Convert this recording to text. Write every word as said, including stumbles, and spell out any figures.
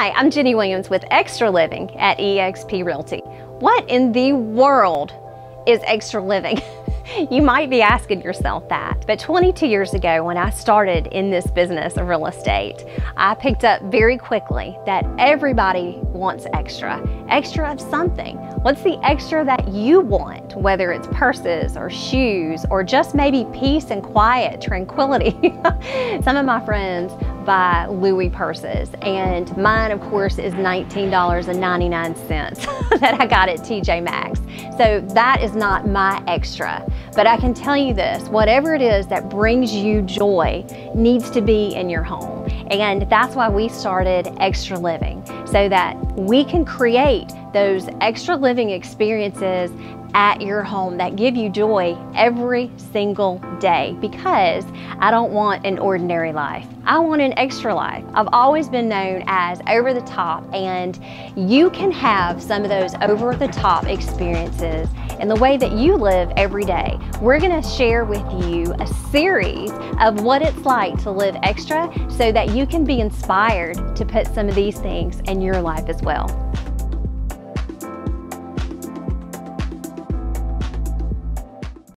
Hi, I'm Jenny Williams with Extra Living at E X P Realty. What in the world is Extra Living? You might be asking yourself that, but twenty-two years ago when I started in this business of real estate, I picked up very quickly that everybody wants extra, extra of something. What's the extra that you want, whether it's purses or shoes or just maybe peace and quiet, tranquility? Some of my friends buy Louis purses, and mine of course is nineteen ninety-nine dollars that I got at T J Maxx. So that is not my extra, but I can tell you this, whatever it is that brings you joy needs to be in your home. And that's why we started Extra Living, so that we can create those extra living experiences at your home that give you joy every single day, because I don't want an ordinary life. I want an extra life. I've always been known as over the top, and you can have some of those over the top experiences in the way that you live every day. We're gonna share with you a series of what it's like to live extra so that you can be inspired to put some of these things in your life as well.